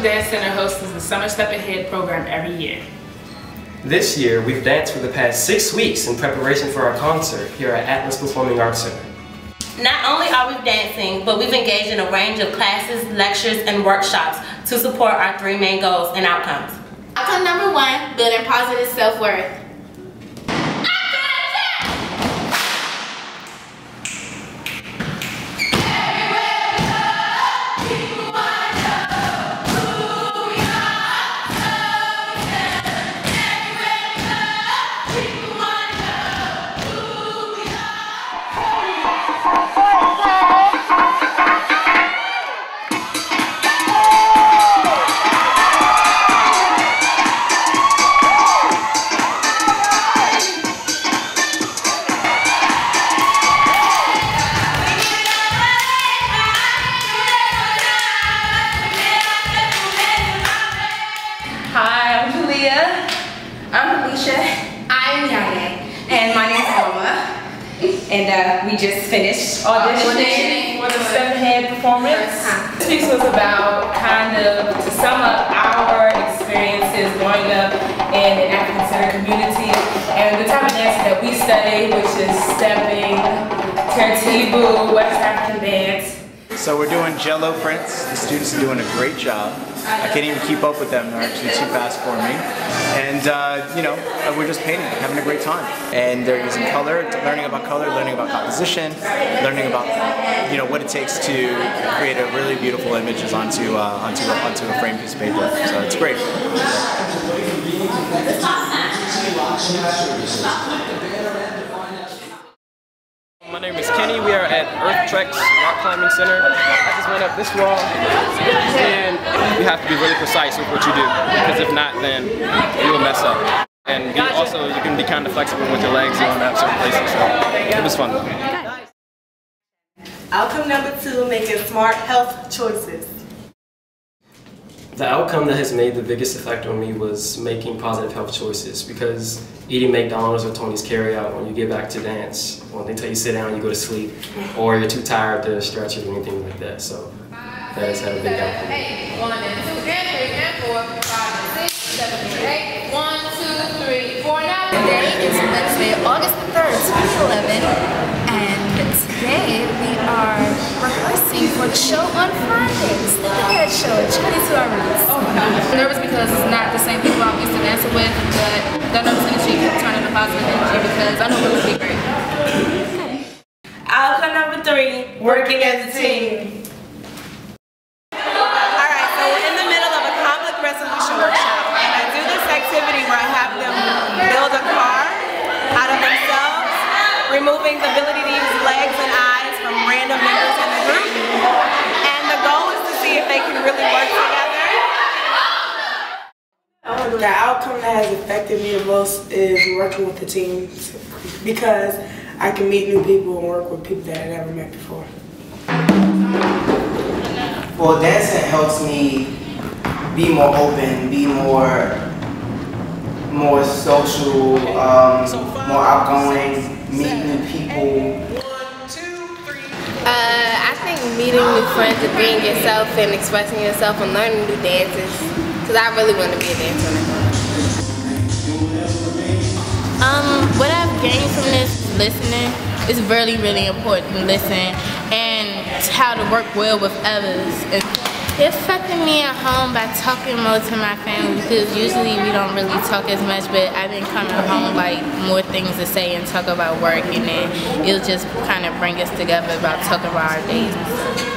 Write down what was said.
Dance Center hosts the Summer Step Ahead program every year. This year, we've danced for the past 6 weeks in preparation for our concert here at Atlas Performing Arts Center. Not only are we dancing, but we've engaged in a range of classes, lectures, and workshops to support our three main goals and outcomes. Outcome number one, building positive self-worth. And we just finished auditioning for the Step Ahead performance. This was about kind of to sum up our experiences growing up in an Atlas Center community and the type of dance that we study, which is stepping, tertibu, West African dance. So we're doing jello prints. The students are doing a great job. I can't even keep up with them. They're actually too fast for me. And you know, we're just painting, having a great time. And they're using color, learning about composition, learning about what it takes to create a really beautiful images onto a framed piece of paper. So it's great. My name is Kenny. We are at Earth Trek's Rock Climbing Center. I just went up this wall, and you have to be really precise with what you do, because if not, then you will mess up. And also, you can be kind of flexible with your legs. You don't have certain places, so it was fun. Outcome number two, making smart health choices. The outcome that has made the biggest effect on me was making positive health choices, because eating McDonald's or Tony's Carryout when you get back to dance, or they tell you sit down, you go to sleep, or you're too tired to stretch or anything like that. So that has had a big outcome. 1, 2, 3, 4, 9. Today is Wednesday, August 3rd, 2011, and today we are rehearsing for the show on Fridays. Look at that show, 22 hours. Oh my gosh. I'm nervous because it's not the same people I'm used to dancing with, but that nervous energy kept turning to positive energy because I know it would be great. Okay. Outcome number three, working as a team. Removing the ability to use legs and eyes from random members in the group. And the goal is to see if they can really work together. The outcome that has affected me the most is working with the team, because I can meet new people and work with people that I never met before. Well, dancing helps me be more open, be more social, more outgoing. Meet new people. 1, 2, 3. I think meeting new friends and being yourself and expressing yourself and learning new dances, because I really want to be a dancer. What I've gained from this listening is really, really important. Listen and how to work well with others and It affected me at home by talking more to my family, because usually we don't really talk as much, but I've been coming home like more things to say and talk about work, and then it'll just kind of bring us together about talking about our days.